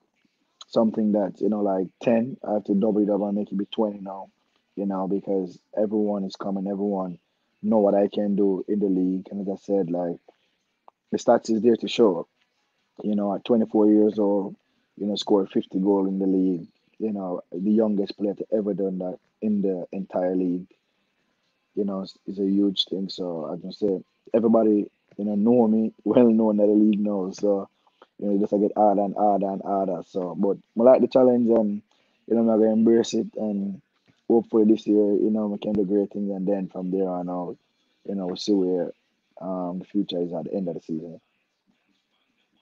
something that's, you know, like 10, I have to double it up and make it be 20 now, you know, because everyone is coming. Everyone know what I can do in the league. And as I said, like, the stats is there to show up. You know, at 24 years old, you know, scored 50 goals in the league. You know, the youngest player to ever done that in the entire league. You know, it's a huge thing. So I just say everybody, you know me, well known that the league knows. So, you know, just I get harder and harder and harder. So, but I like the challenge and, you know, I'm going to embrace it, and hopefully this year, you know, we can do great things, and then from there on out, you know, we'll see where the future is at the end of the season.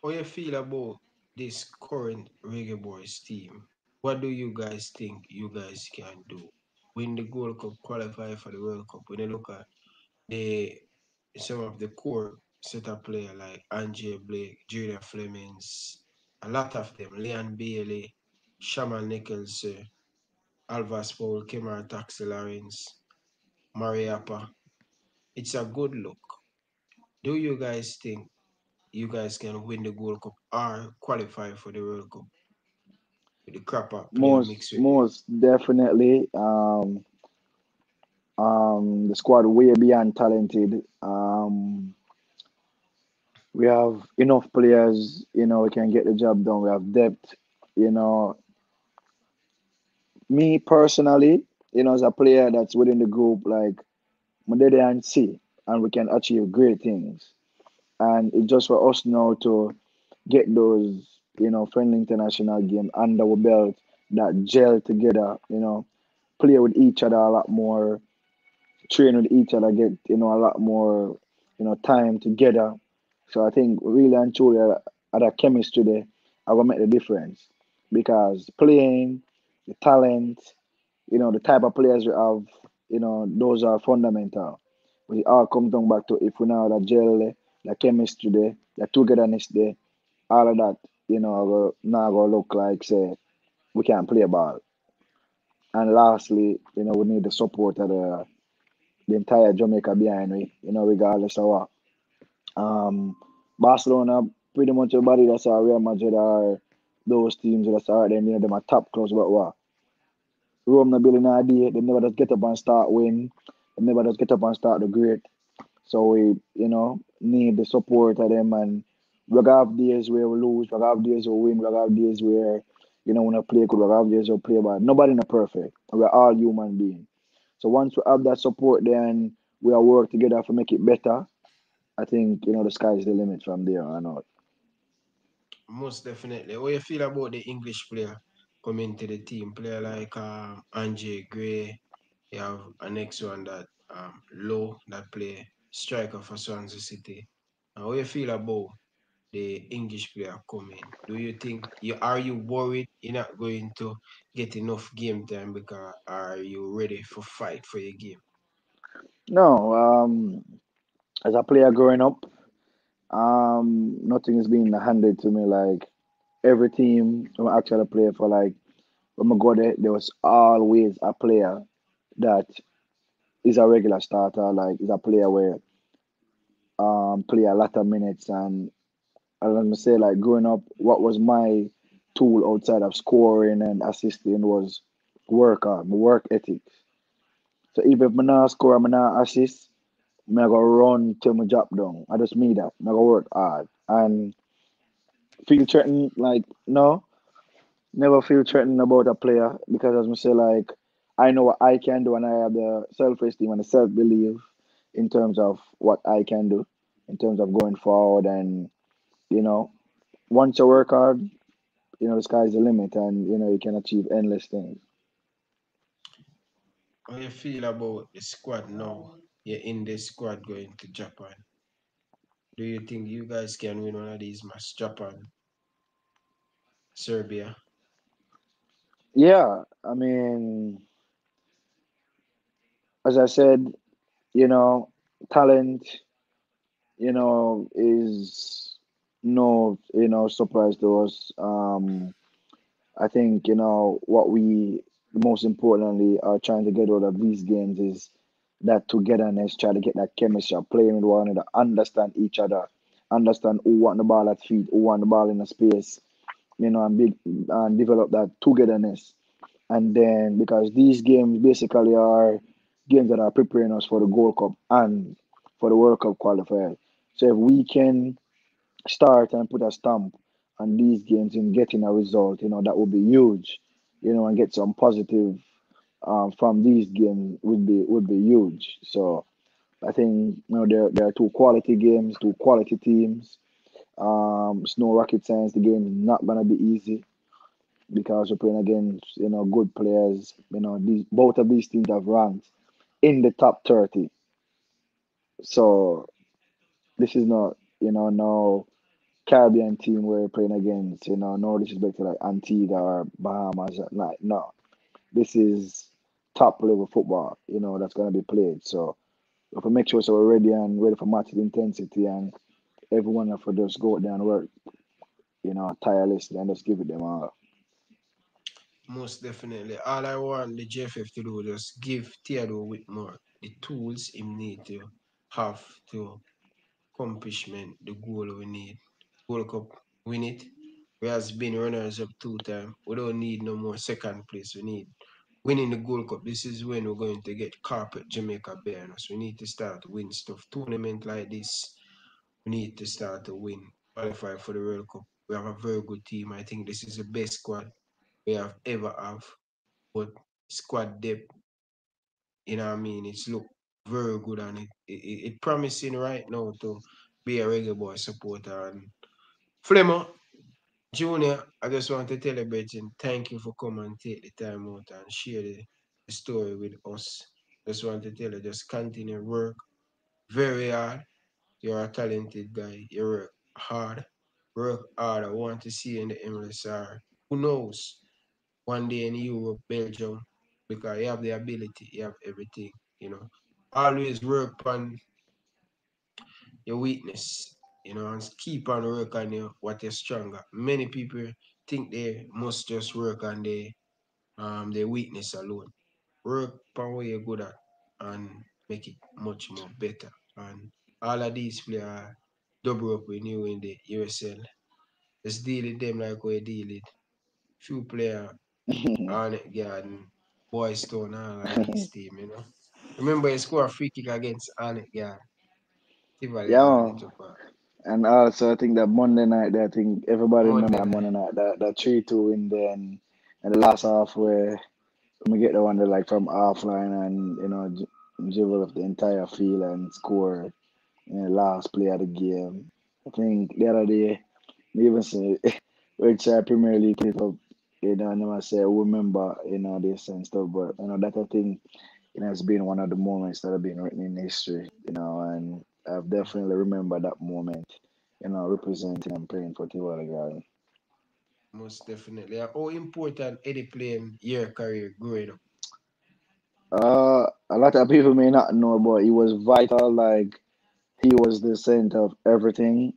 How you feel about this current Reggae Boys team? What do you guys think you guys can do? Win the Gold Cup, qualify for the World Cup. When you look at some of the core set of players like Angie Blake, Junior Flemmings, a lot of them, Leon Bailey, Shaman Nichols, Alvas Paul, Kemar Taxi Lawrence, Mariappa. It's a good look. Do you guys think you guys can win the Gold Cup or qualify for the World Cup? The crap up, most definitely. The squad way beyond talented. We have enough players, you know, we can get the job done. We have depth, you know. Me personally, you know, as a player that's within the group, like Mudede and C, and we can achieve great things. And it's just for us now to get those, you know, friendly international game under our belt, that gel together, you know, play with each other a lot more, train with each other, get, you know, a lot more, you know, time together. So I think really and truly at a chemistry there, I will make the difference, because playing, the talent, you know, the type of players we have, you know, those are fundamental. We all come down back to if we now the gel, the chemistry there, the togetherness there, all of that, you know, now gonna look like, say, we can play ball. And lastly, you know, we need the support of the entire Jamaica behind me, you know, regardless of what. Barcelona, pretty much everybody that's our Real Madrid or those teams that's all right, then, you know, them are top clubs, but what? Rome, not building an idea, they never just get up and start winning. They never just get up and start the great. So we, you know, need the support of them, and we're going to have days where we lose, we're going to have days where we win, we're going to have days where, you know, when I play good, we're going to have days where we play bad. Nobody's perfect. We're all human beings. So once we have that support, then we all work together to make it better. I think, you know, the sky's the limit from there on out. Most definitely. What do you feel about the English player coming to the team? Player like Angie Gray, you have an next one that Low, that play striker for Swansea City. How do you feel about the English player coming? Do you think, are you worried you're not going to get enough game time, because are you ready for fight for your game? No, as a player growing up, nothing is being handed to me. Like every team, I'm actually a player for, like, when I go there was always a player that is a regular starter, like is a player where play a lot of minutes. And I'm going to say, like, growing up, what was my tool outside of scoring and assisting was work hard, my work ethics. So even if I don't score, I don't assist, I'm going to run till my job down. I just need that. I'm going to work hard. And feel threatened, like, no, never feel threatened about a player, because as I say, like, I know what I can do, and I have the self-esteem and the self-belief in terms of what I can do, in terms of going forward. And you know, once you work hard, you know, the sky's the limit, and, you know, you can achieve endless things. How do you feel about the squad now? You're in the squad going to Japan. Do you think you guys can win one of these matches? Japan, Serbia? Yeah, I mean, as I said, you know, talent, you know, is no, you know, surprise to us. I think, you know, what we most importantly are trying to get out of these games is that togetherness, try to get that chemistry of playing with one another, understand each other, understand who want the ball at feet, who want the ball in the space, you know, and develop that togetherness. And then, because these games basically are games that are preparing us for the Gold Cup and for the World Cup qualifier. So if we can start and put a stamp on these games in getting a result, you know, that would be huge, you know, and get some positive from these games would be huge. So I think, you know, there are two quality games, two quality teams. It's no rocket science. The game is not gonna be easy. because you're playing against, you know, good players. You know, these, both of these teams have ranked in the top 30. So this is not, you know, no Caribbean team we're playing against, you know, no disrespect to like Antigua or Bahamas. Like, no, this is top level football, you know, that's going to be played. So we have to make sure so we're ready and ready for match intensity, and everyone have to just go down and work, you know, tirelessly, and just give it them all. Most definitely. All I want the JFF to do is give Theodore Whitmore the tools he needs to have to accomplishment the goal we need. World Cup win it. We has been runners up 2 times. We don't need no more second place. We need winning the Gold Cup. This is when we're going to get carpet Jamaica behind us. We need to start to win stuff. Tournament like this, we need to start to win. Qualify for the World Cup. We have a very good team. I think this is the best squad we have ever have. But squad depth, you know what I mean? It's look very good, and it promising right now to be a Reggae Boy supporter. And Flemo, Junior, I just want to tell you, Bridget, thank you for coming and take the time out and share the story with us. Just want to tell you, just continue work very hard. You're a talented guy. You work hard. Work hard. I want to see you in the MLSR. Who knows? One day in Europe, Belgium, because you have the ability, you have everything, you know. Always work on your weakness. You know, and keep on work on your, what you're stronger. Many people think they must just work on their weakness alone. Work on what you're good at and make it much more better. And all of these players double up with you in the USL. Just deal with them like we deal with few players on it, Garden, Boys' Town, all of this team, you know. Remember, you score a free kick against Arnett Garden. Yeah. And also, I think that Monday night, I think everybody remember Monday night, that 3-2 in there, and the last half where we get the one that like from offline, and you know, dribble up the entire field and score in the last play of the game. I think the other day, we even say, which Premier League people, you know, never say remember, you know, this and stuff, but you know, that I think it has been one of the moments that have been written in history, you know, and I've definitely remembered that moment, you know, representing and playing for Tivoli Garden. Most definitely. How important Eddie playing your career growing up? A lot of people may not know, but he was vital. Like, he was the center of everything.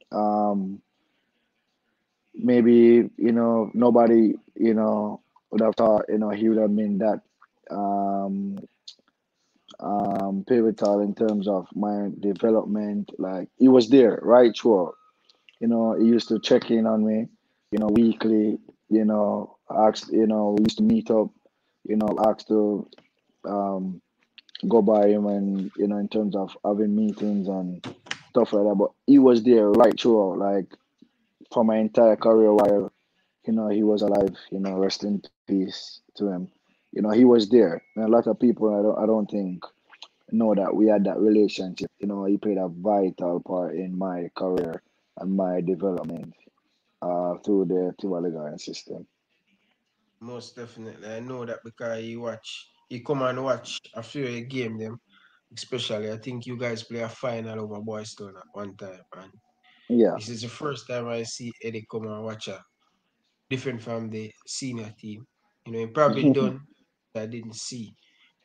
Maybe, you know, nobody, you know, would have thought, you know, he would have been that pivotal in terms of my development. Like, he was there right through. You know, he used to check in on me, you know, weekly, you know, asked, you know, we used to meet up, you know, asked to go by him, and you know, in terms of having meetings and stuff like that. But he was there right through, like, for my entire career while, you know, he was alive, you know, rest in peace to him. You know, he was there. And a lot of people, I don't think know that we had that relationship. You know, he played a vital part in my career and my development through the Tivoli Garden system. Most definitely. I know that because he come and watch a few game them, especially. I think you guys play a final over Boys' Town at one time. And yeah. This is the first time I see Eddie come and watch a different from the senior team. You know, he probably done I didn't see,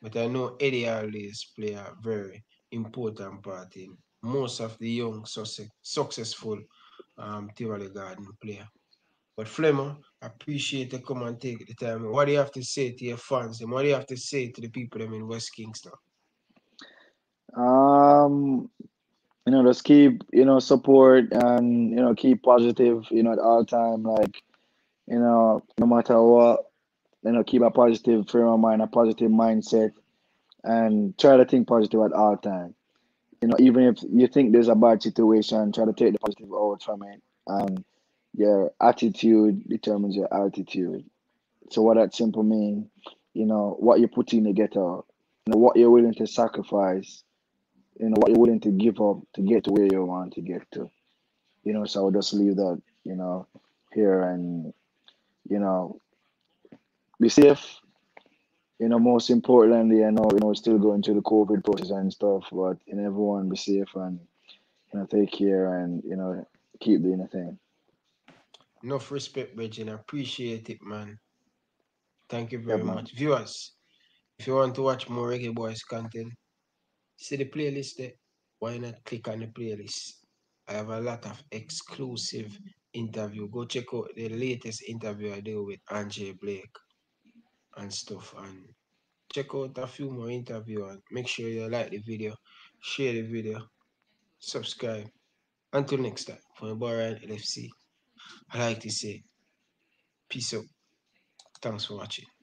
but I know Eddie always play a very important part in most of the young successful Tivoli Garden player. But Flemo, I appreciate you come and take the time. What do you have to say to your fans? And what do you have to say to the people in West Kingston? You know, just keep, you know, support, and you know, keep positive, you know, at all time. Like, you know, no matter what. You know, keep a positive frame of mind, a positive mindset, and try to think positive at all times. You know, even if you think there's a bad situation, try to take the positive out from it. Your attitude determines your altitude. So what that simple means, you know, what you put in to get out, you know, what you're willing to sacrifice, you know, what you're willing to give up to get to where you want to get to. You know, so I'll just leave that, you know, here, and, you know, be safe. You know, most importantly, I know, you know, we're still going through the COVID process and stuff, but you know, everyone be safe and, you know, take care and, you know, keep doing the thing. Enough respect, Bridget. I appreciate it, man. Thank you very much. Viewers, if you want to watch more Reggae Boys content, see the playlist there. Why not click on the playlist? I have a lot of exclusive interviews. Go check out the latest interview I do with Anjay Blake and stuff. And check out a few more interviews. And make sure you like the video, share the video, subscribe. Until next time, for the boy Ryan LFC, I like to say peace out. Thanks for watching.